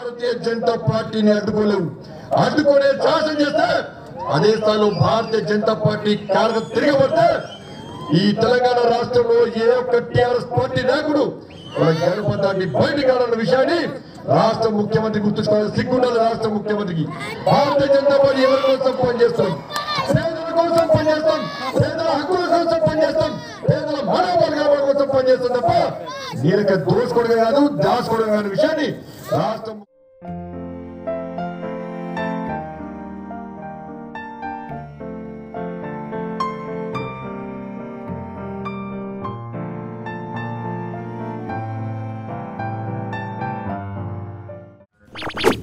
Bharatiya Janata party ने अड्डुकोने शासन अदे साल भारतीय जनता पार्टी कारक तिगे बलंगा राष्ट्र टीआरएस पार्टी नायक जनपद बैठक विषयानी राष्ट्र मुख्यमंत्री गुर्त राष्ट्र मुख्यमंत्री की भारतीय जनता पार्टी मनोबल दोषको दाचको विषयानी राष्ट्र you